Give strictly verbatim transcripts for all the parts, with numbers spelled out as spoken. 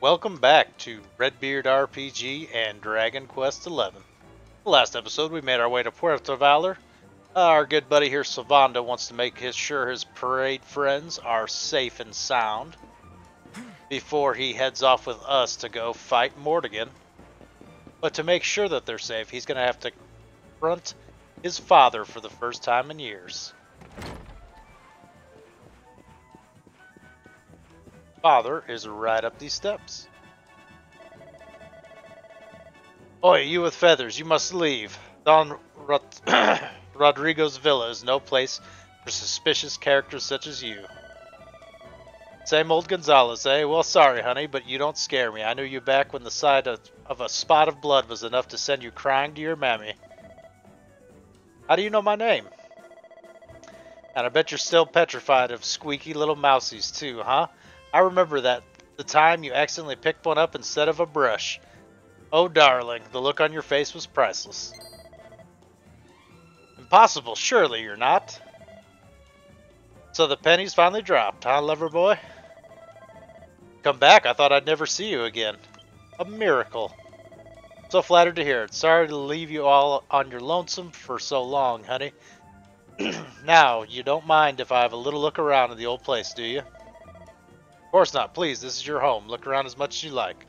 Welcome back to Redbeard R P G and Dragon Quest eleven. The last episode we made our way to Puerto Valor. Our good buddy here, Sylvando, wants to make his, sure his parade friends are safe and sound before he heads off with us to go fight Mordegon. But to make sure that they're safe, he's going to have to confront his father for the first time in years. Father is right up these steps. Oi, you with feathers, you must leave. Don Rod Rodrigo's villa is no place for suspicious characters such as you. Same old Gonzalez, eh? Well, sorry, honey, but you don't scare me. I knew you back when the sight of, of a spot of blood was enough to send you crying to your mammy. How do you know my name? And I bet you're still petrified of squeaky little mousies, too, huh? I remember that the time you accidentally picked one up instead of a brush. Oh, darling, the look on your face was priceless. Impossible, surely you're not. So the pennies finally dropped, huh, lover boy? Come back, I thought I'd never see you again. A miracle. So flattered to hear it. Sorry to leave you all on your lonesome for so long, honey. Now, you don't mind if I have a little look around in the old place, do you? Of course not, please, this is your home. Look around as much as you like.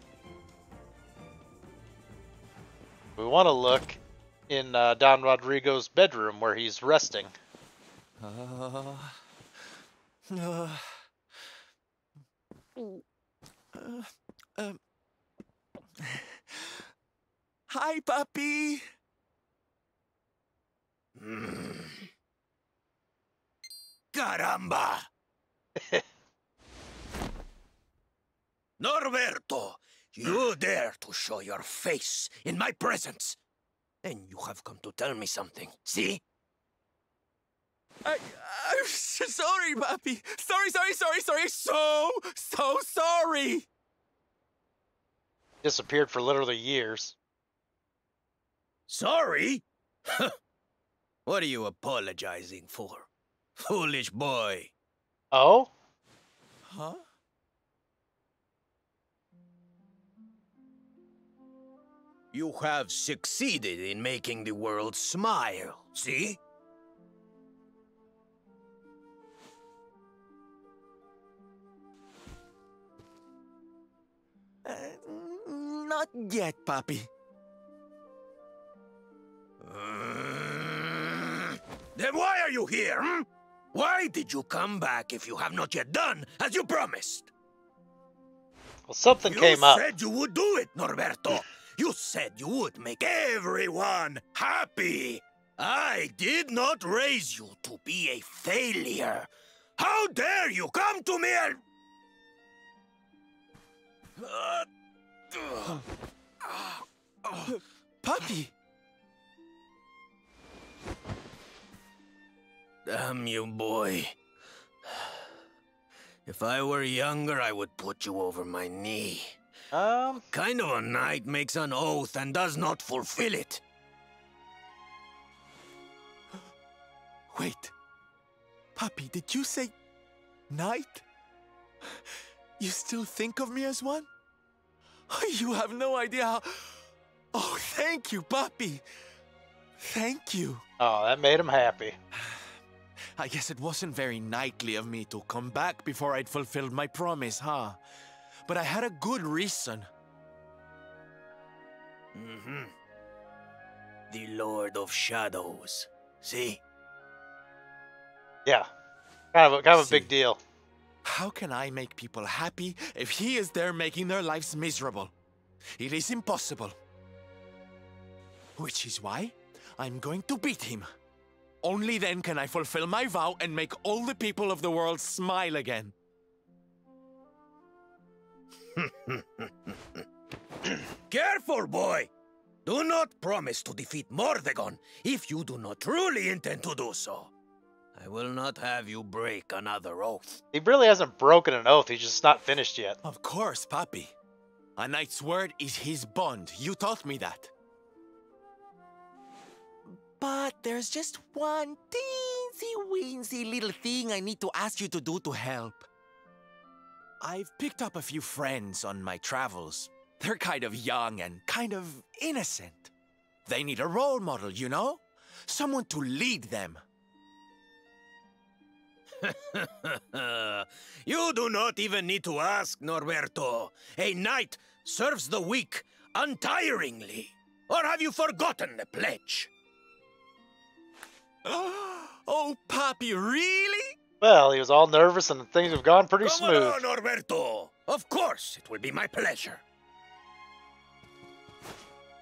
We want to look in uh, Don Rodrigo's bedroom where he's resting. Uh, uh, uh, um. Hi, puppy! Mm. Caramba! Norberto, you dare to show your face in my presence, and you have come to tell me something, see? I, I'm sorry, Papi. Sorry, sorry, sorry, sorry. So, so sorry. Disappeared for literally years. Sorry? What are you apologizing for? Foolish boy. Oh? Huh? You have succeeded in making the world smile, see? Uh, not yet, Papi. Uh, then why are you here, hmm? Why did you come back if you have not yet done as you promised? Well, something you came up. You said you would do it, Norberto. You said you would make everyone happy. I did not raise you to be a failure. How dare you come to me and... Puppy! Damn you, boy. If I were younger, I would put you over my knee. Um, kind of a knight makes an oath and does not fulfill it. Wait. Papi, did you say knight? You still think of me as one? You have no idea how... Oh, thank you, Papi. Thank you. Oh, that made him happy. I guess it wasn't very knightly of me to come back before I'd fulfilled my promise, huh? But I had a good reason. Mm-hmm. The Lord of Shadows. See? Yeah. Kind of a, kind of a big deal. How can I make people happy if he is there making their lives miserable? It is impossible. Which is why I'm going to beat him. Only then can I fulfill my vow and make all the people of the world smile again. Careful, boy! Do not promise to defeat Mordegon if you do not truly intend to do so. I will not have you break another oath. He really hasn't broken an oath, he's just not finished yet. Of course, Papi. A knight's word is his bond. You taught me that. But there's just one teensy-weensy little thing I need to ask you to do to help. I've picked up a few friends on my travels. They're kind of young and kind of innocent. They need a role model, you know? Someone to lead them. You do not even need to ask, Norberto. A knight serves the weak untiringly. Or have you forgotten the pledge? Oh, Poppy, really? Well, he was all nervous and things have gone pretty Come smooth. On, Norberto. Of course, it will be my pleasure.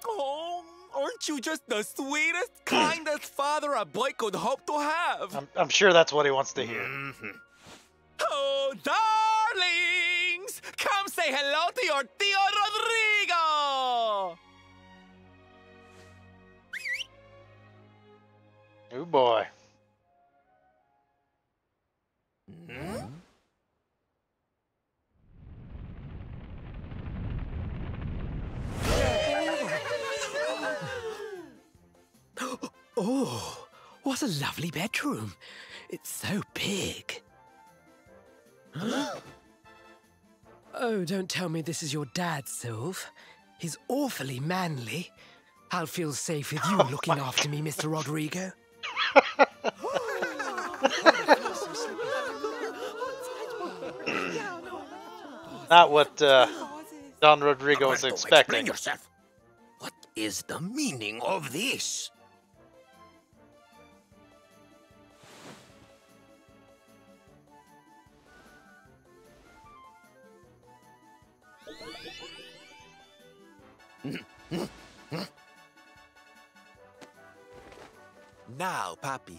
Oh, aren't you just the sweetest, kindest father a boy could hope to have? I'm, I'm sure that's what he wants to hear. Mm-hmm. Oh, darlings! Come say hello to your Tío Rodrigo! Oh boy. Hmm? Oh, what a lovely bedroom. It's so big. Huh? Oh, don't tell me this is your dad, Sylv. He's awfully manly. I'll feel safe with you oh looking after God. me, Mister Rodrigo. Not what uh, Don Rodrigo was expecting. Yourself. What is the meaning of this? Now, Papi,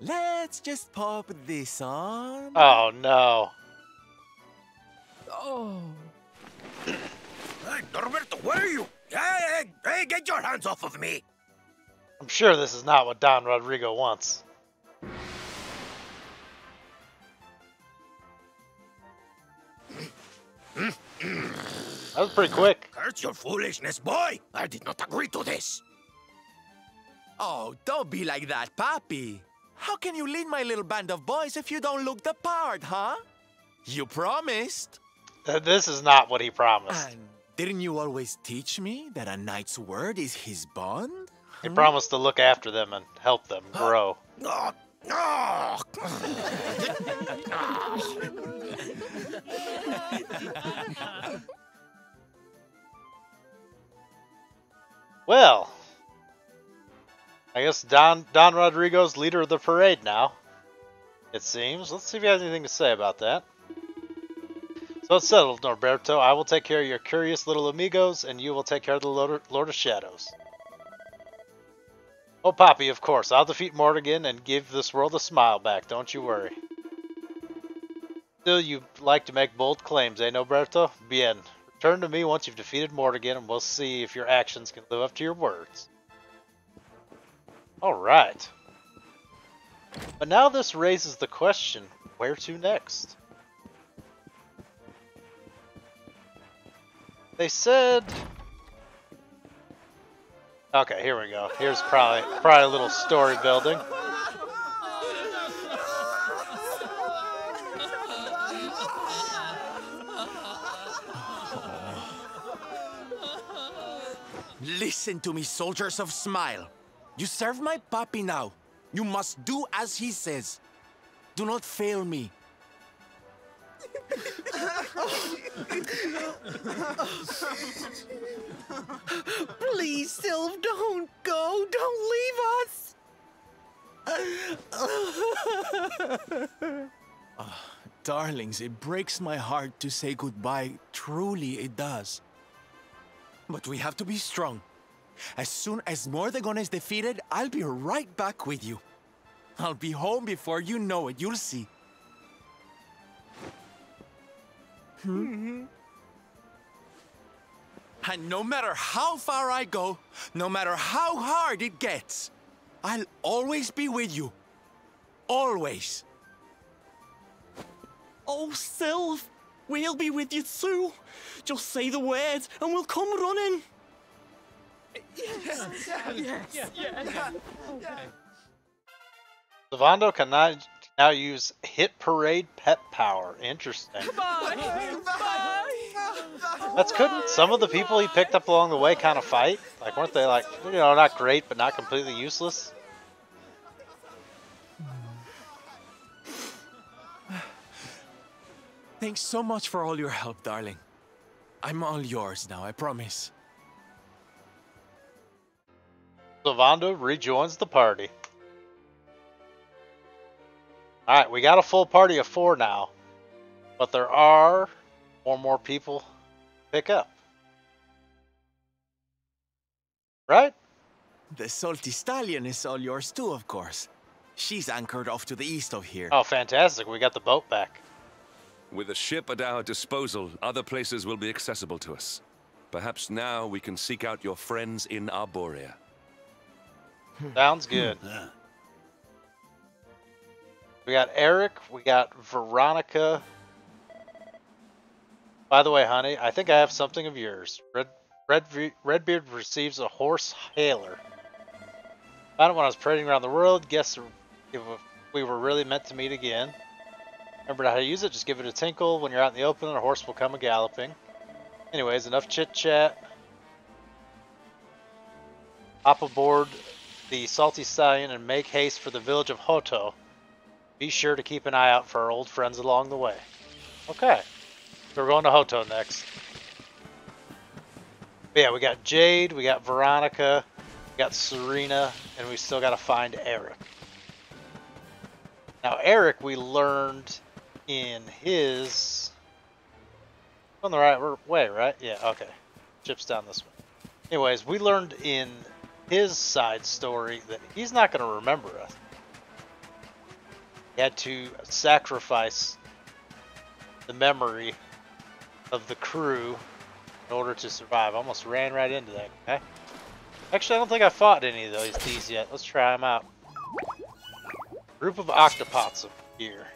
let's just pop this on. Oh, no. Oh. Hey, Norberto, where are you? Hey, hey, hey, get your hands off of me. I'm sure this is not what Don Rodrigo wants. That was pretty quick. Curse your foolishness, boy. I did not agree to this. Oh, don't be like that, Papi. How can you lead my little band of boys if you don't look the part, huh? You promised. This is not what he promised. And didn't you always teach me that a knight's word is his bond? He hmm? promised to look after them and help them grow. Oh, oh. Well, I guess Don Don Rodrigo's leader of the parade now, it seems. Let's see if he has anything to say about that. So it's settled, Norberto. I will take care of your curious little amigos, and you will take care of the Lord, Lord of Shadows. Oh, Poppy, of course. I'll defeat Mordegon and give this world a smile back. Don't you worry. Still, you like to make bold claims, eh, Norberto? Bien. Return to me once you've defeated Mordegon, and we'll see if your actions can live up to your words. All right. But now this raises the question, where to next? They said... Okay, here we go. Here's probably, probably a little story building. Listen to me, soldiers of Smile. You serve my Papi now. You must do as he says. Do not fail me. Please, Sylv, don't go. Don't leave us. Oh, darlings, it breaks my heart to say goodbye. Truly, it does. But we have to be strong. As soon as Mordegon is defeated, I'll be right back with you. I'll be home before you know it. You'll see. Hmm? And no matter how far I go, no matter how hard it gets, I'll always be with you. Always. Oh, Sylv, we'll be with you too. Just say the words and we'll come running. Yes. Yes. Yes. Yes. Yes. Yes. Okay. Sylvando cannot Now use Hit Parade Pet Power. Interesting. Bye, bye. That's couldn't some of the people he picked up along the way kind of fight? Like, weren't they like, you know, not great, but not completely useless? Thanks so much for all your help, darling. I'm all yours now, I promise. Sylvando rejoins the party. Alright, we got a full party of four now. But there are four more people to pick up. Right? The Salty Stallion is all yours too, of course. She's anchored off to the east of here. Oh, fantastic. We got the boat back. With a ship at our disposal, other places will be accessible to us. Perhaps now we can seek out your friends in Arborea. Sounds good. We got Eric, we got Veronica. By the way, honey, I think I have something of yours. Red, Red, Redbeard receives a horse hailer. I don't when I was parading around the world. Guess if we were really meant to meet again. Remember how to use it, just give it a tinkle. When you're out in the open, a horse will come a-galloping. Anyways, enough chit-chat. Hop aboard the Salty Stallion and make haste for the village of Hoto. Be sure to keep an eye out for our old friends along the way. Okay. So we're going to Hoto next. But yeah, we got Jade, we got Veronica, we got Serena, and we still got to find Eric. Now, Eric, we learned... in his on the right way, right? Yeah, okay. Chip's down this way. Anyways, we learned in his side story that he's not going to remember us. He had to sacrifice the memory of the crew in order to survive. Almost ran right into that guy. Okay? Actually, I don't think I fought any of those thieves yet. Let's try them out. Group of octopods up here.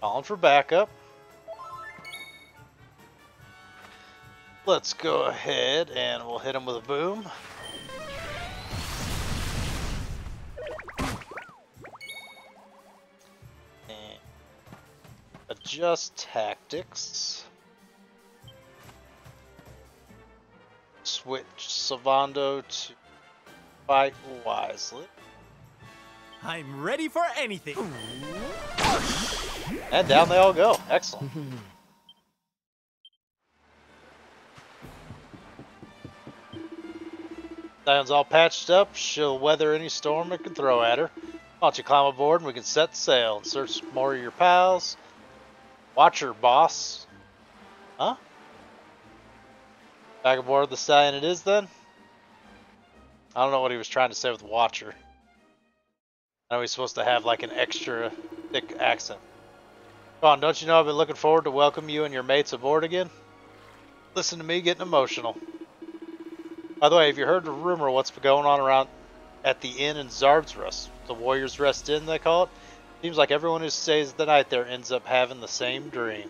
Calling for backup. Let's go ahead and we'll hit him with a boom. And adjust tactics. Switch Sylvando to fight wisely. I'm ready for anything. And down they all go. Excellent. Dion's all patched up. She'll weather any storm it can throw at her. Why don't you climb aboard and we can set sail and search more of your pals. Watch her, boss. Huh? Back aboard the Stallion it is then? I don't know what he was trying to say with watcher. I know he's supposed to have like an extra thick accent. Come on, don't you know I've been looking forward to welcome you and your mates aboard again? Listen to me getting emotional. By the way, have you heard the rumor what's been going on around at the inn in Zwaardsrust? The Warriors Rest Inn, they call it. Seems like everyone who stays the night there ends up having the same dream.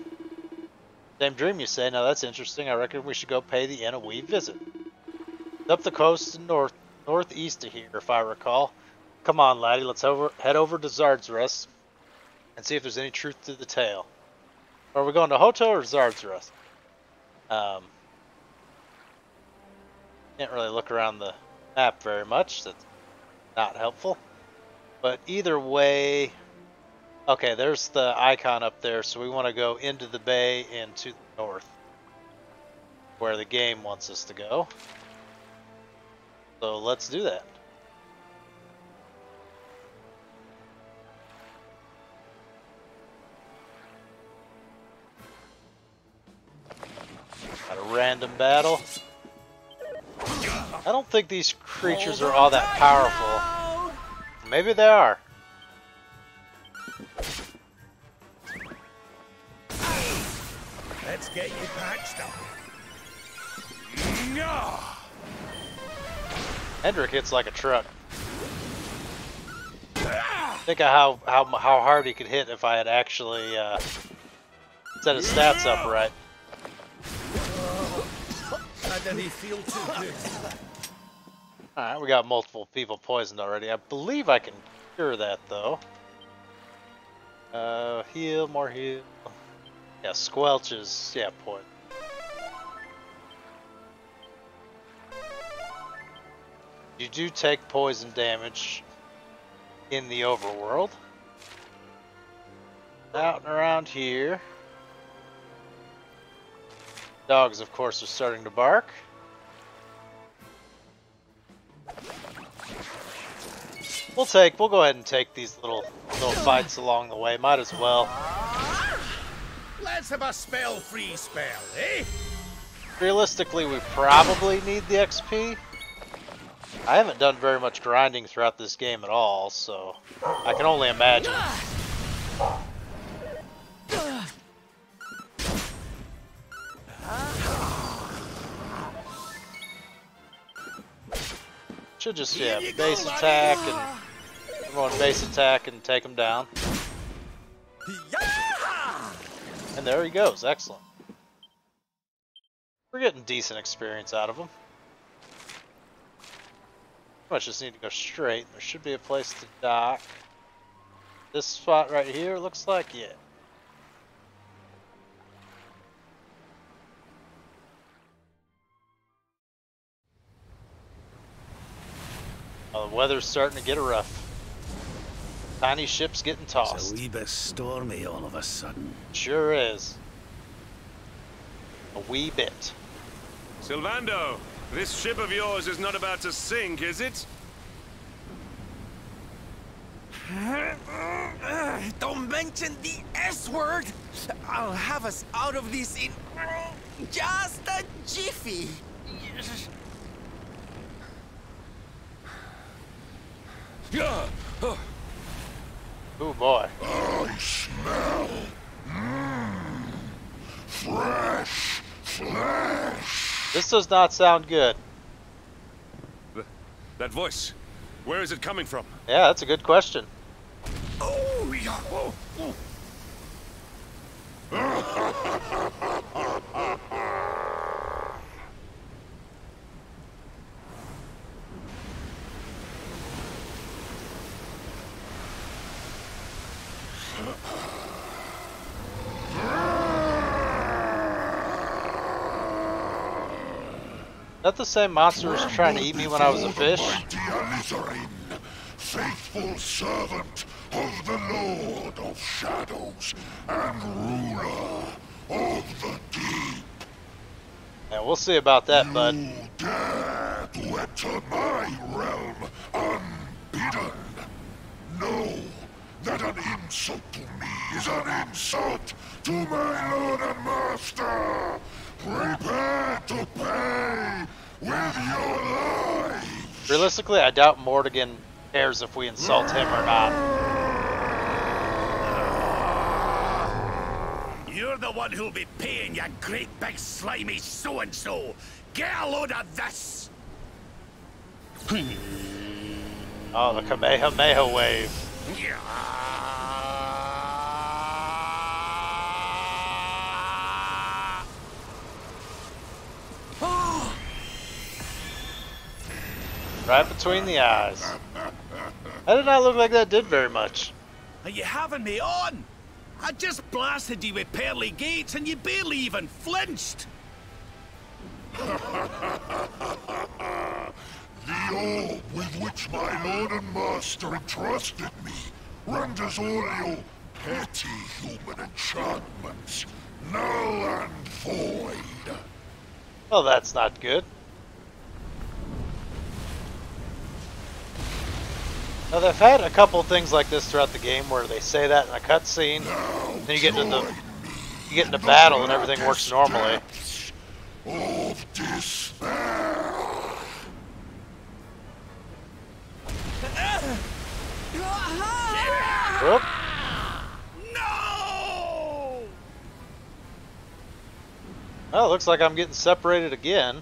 Same dream, you say? Now that's interesting. I reckon we should go pay the inn a wee visit. It's up the coast and north, northeast of here, if I recall. Come on, laddie, let's over, head over to Zwaardsrust and see if there's any truth to the tale. Are we going to Hoto or Zwaardsrust? Um, can't really look around the map very much. That's not helpful. But either way... Okay, there's the icon up there, so we want to go into the bay and to the north, where the game wants us to go. So let's do that. Got a random battle. I don't think these creatures are all that powerful. Maybe they are. Let's get you patched up. No. Hendrik hits like a truck. Think of how how how hard he could hit if I had actually uh, set his stats up right. Feel too good. All right, we got multiple people poisoned already. I believe I can cure that though. Uh, heal, more heal. Yeah, squelches. Yeah, point. You do take poison damage in the overworld. Out and around here. Dogs, of course, are starting to bark. We'll take, we'll go ahead and take these little, little fights along the way. Might as well. Let's have a spell-free spell, eh? Realistically, we probably need the X P. I haven't done very much grinding throughout this game at all, so I can only imagine. Should just, yeah, base attack and... Everyone base attack and take him down. And there he goes, excellent. We're getting decent experience out of him. Pretty much just need to go straight. There should be a place to dock. This spot right here looks like it. Oh, the weather's starting to get rough. Tiny ship's getting tossed. It's a wee bit stormy all of a sudden. Sure is. A wee bit. Sylvando, this ship of yours is not about to sink, is it? Don't mention the S word! I'll have us out of this in just a jiffy! Yeah. Oh. Oh boy. Oh, smell. Mm. Flesh. Flesh. This does not sound good. Th that voice. Where is it coming from? Yeah, that's a good question. Oh, yeah. Oh, oh. Is that the same monster was trying to eat me when I was a fish? Alizarin, faithful servant of the Lord of Shadows and ruler of the deep. Yeah, we'll see about that, bud. You dare to enter my realm unbidden. Know that an insult to me is an insult to my Lord and Master. Prepare to pay with your lives. Realistically, I doubt Mordegon cares if we insult him or not. You're the one who'll be paying, you great big slimy so-and-so. Get a load of this. Oh, the Kamehameha wave. Yeah. Right between the eyes. That did not look like that did very much. Are you having me on? I just blasted you with Pearly Gates and you barely even flinched. The orb with which my Lord and Master entrusted me renders all your petty human enchantments null and void. Well, that's not good. Now they've had a couple things like this throughout the game where they say that in a cutscene, then you get into the you get into battle and everything works normally. Of despair. Whoop. No. Well, it looks like I'm getting separated again.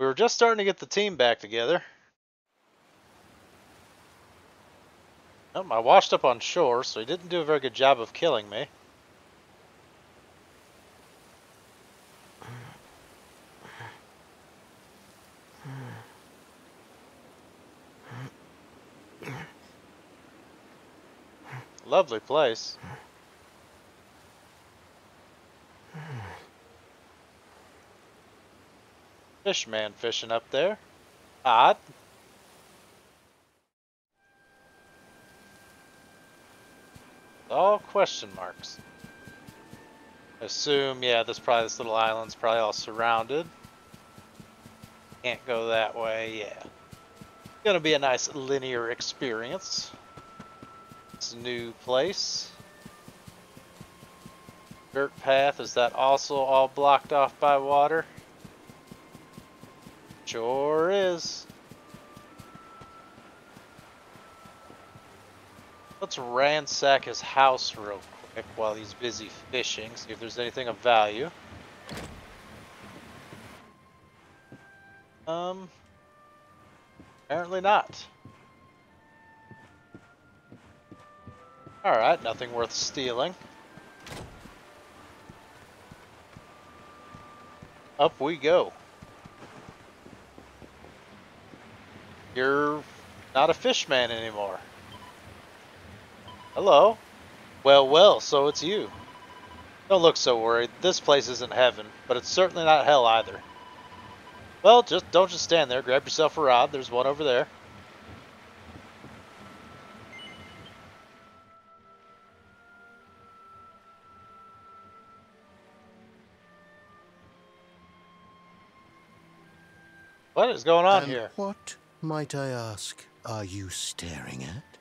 We were just starting to get the team back together. I washed up on shore, so he didn't do a very good job of killing me. Lovely place. Fishman fishing up there. Odd. All question marks. Assume, yeah, this probably this little island's probably all surrounded. Can't go that way, yeah. Gonna be a nice linear experience. It's a new place. Dirt path, is that also all blocked off by water? Sure is. Let's ransack his house real quick while he's busy fishing, see if there's anything of value. Um, apparently not. Alright, nothing worth stealing. Up we go. You're not a fishman anymore. Hello. Well, well, so it's you. Don't look so worried. This place isn't heaven, but it's certainly not hell either. Well, just don't just stand there. Grab yourself a rod. There's one over there. What is going on um, here? What, might I ask, are you staring at?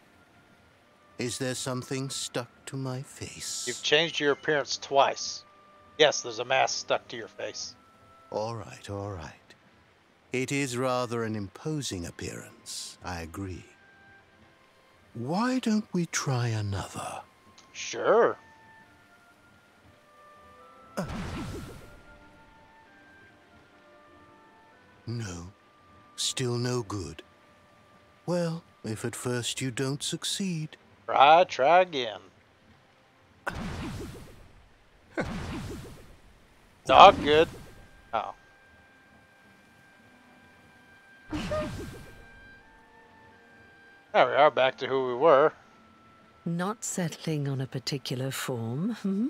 Is there something stuck to my face? You've changed your appearance twice. Yes, there's a mask stuck to your face. All right, all right. It is rather an imposing appearance, I agree. Why don't we try another? Sure. Uh. No, still no good. Well, if at first you don't succeed... Try, try again. Dog good. Oh. There we are, back to who we were. Not settling on a particular form, hmm?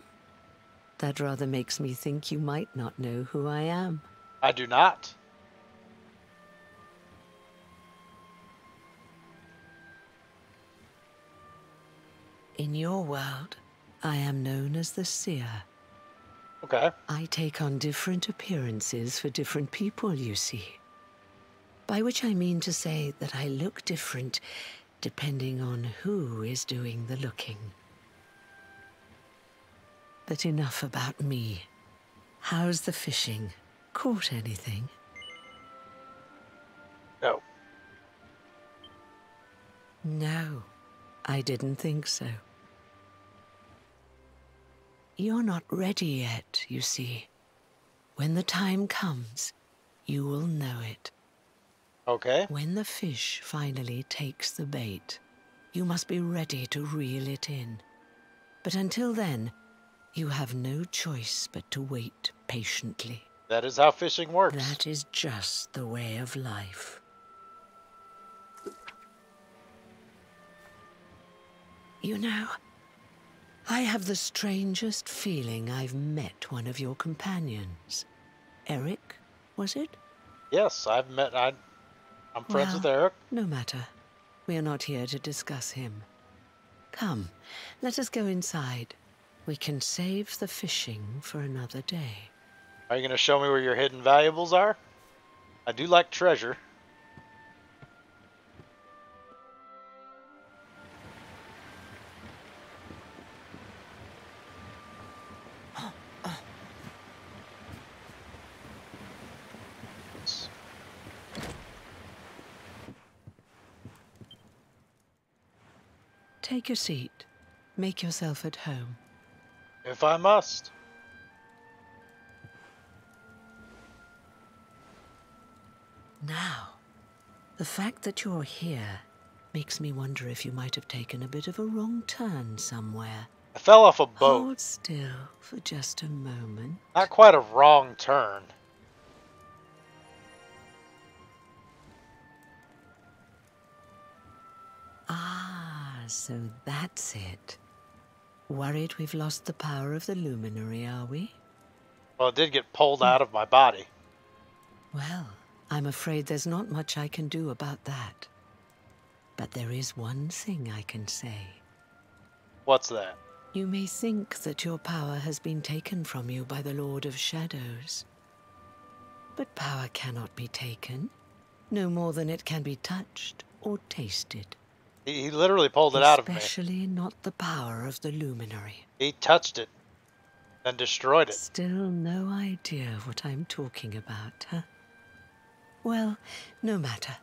That rather makes me think you might not know who I am. I do not. In your world, I am known as the Seer. Okay. I take on different appearances for different people, you see. By which I mean to say that I look different depending on who is doing the looking. But enough about me. How's the fishing? Caught anything? No. No, I didn't think so. You're not ready yet, you see. When the time comes, you will know it. Okay. When the fish finally takes the bait, you must be ready to reel it in. But until then, you have no choice but to wait patiently. That is how fishing works. That is just the way of life. You know... I have the strangest feeling I've met one of your companions. Eric, was it? Yes, I've met... I, I'm friends well, with Eric. No matter. We are not here to discuss him. Come, let us go inside. We can save the fishing for another day. Are you going to show me where your hidden valuables are? I do like treasure. Take a seat. Make yourself at home. If I must. Now, the fact that you're here makes me wonder if you might have taken a bit of a wrong turn somewhere. I fell off a boat. Hold still for just a moment. Not quite a wrong turn. Ah, so that's it. Worried we've lost the power of the Luminary, are we? Well, it did get pulled out of my body. Well, I'm afraid there's not much I can do about that. But there is one thing I can say. What's that? You may think that your power has been taken from you by the Lord of Shadows. But power cannot be taken, no more than it can be touched or tasted. He, he literally pulled it out of me. Especially not the power of the Luminary. He touched it and destroyed it. Still no idea what I'm talking about, huh? Well, no matter.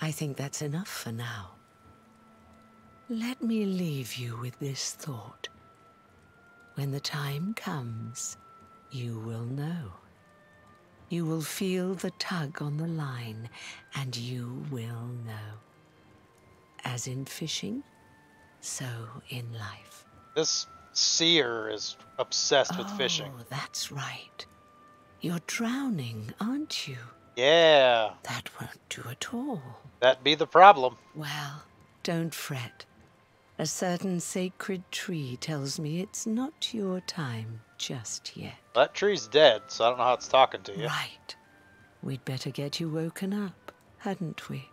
I think that's enough for now. Let me leave you with this thought. When the time comes, you will know. You will feel the tug on the line, and you will know. As in fishing, so in life. This seer is obsessed oh, with fishing. Oh, that's right. You're drowning, aren't you? Yeah. That won't do at all. That'd be the problem. Well, don't fret. A certain sacred tree tells me it's not your time just yet. That tree's dead, so I don't know how it's talking to you. Right. We'd better get you woken up, hadn't we?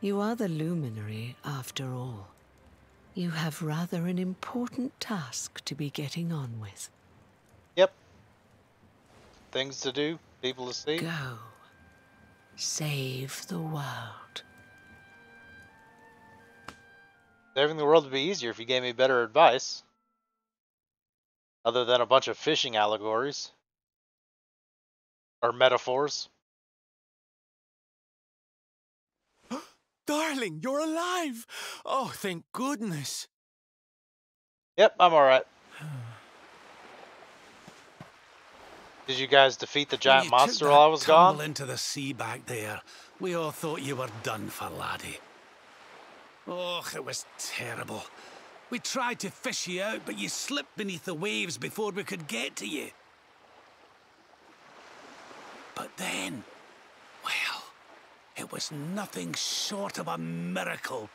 You are the Luminary, after all. You have rather an important task to be getting on with. Yep. Things to do, people to see. Go. Save the world. Saving the world would be easier if you gave me better advice. Other than a bunch of fishing allegories. Or metaphors. Darling, you're alive! Oh, thank goodness. Yep, I'm alright. Did you guys defeat the giant monster while I was gone? You tumble into the sea back there. We all thought you were done for, laddie. Oh, it was terrible. We tried to fish you out, but you slipped beneath the waves before we could get to you. But then, well, it was nothing short of a miracle.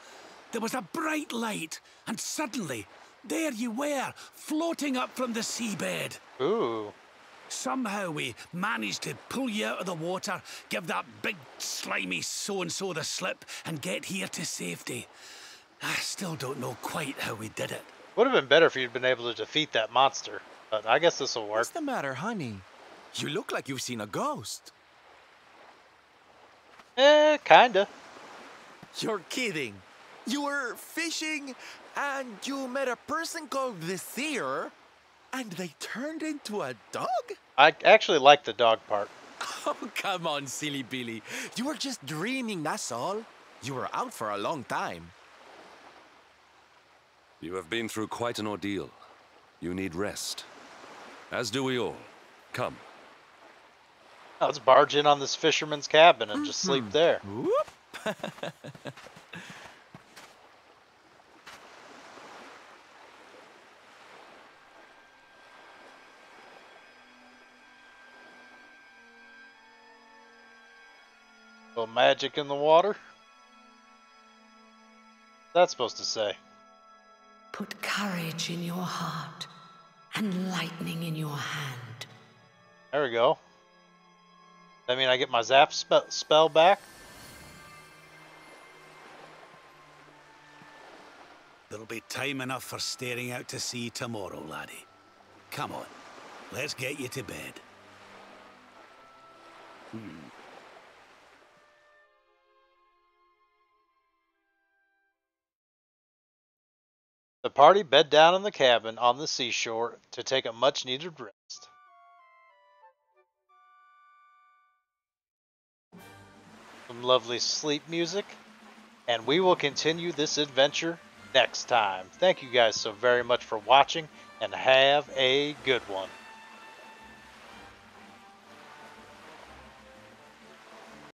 There was a bright light, and suddenly, there you were, floating up from the seabed. Ooh. Somehow we managed to pull you out of the water, give that big slimy so-and-so the slip, and get here to safety. I still don't know quite how we did it. Would have been better if you'd been able to defeat that monster, but I guess this will work. What's the matter, honey? You look like you've seen a ghost. Eh, kinda. You're kidding. You were fishing, and you met a person called the Seer. And they turned into a dog? I actually like the dog part. Oh, come on, silly Billy. You were just dreaming, that's all. You were out for a long time. You have been through quite an ordeal. You need rest. As do we all. Come. Let's barge in on this fisherman's cabin and mm-hmm. just sleep there. Whoop. Magic in the water? That's supposed to say. Put courage in your heart and lightning in your hand. There we go. That mean I get my zap spe spell back? There'll be time enough for staring out to sea tomorrow, laddie. Come on, let's get you to bed. Hmm. The party bed down in the cabin on the seashore to take a much-needed rest. Some lovely sleep music, and we will continue this adventure next time. Thank you guys so very much for watching, and have a good one.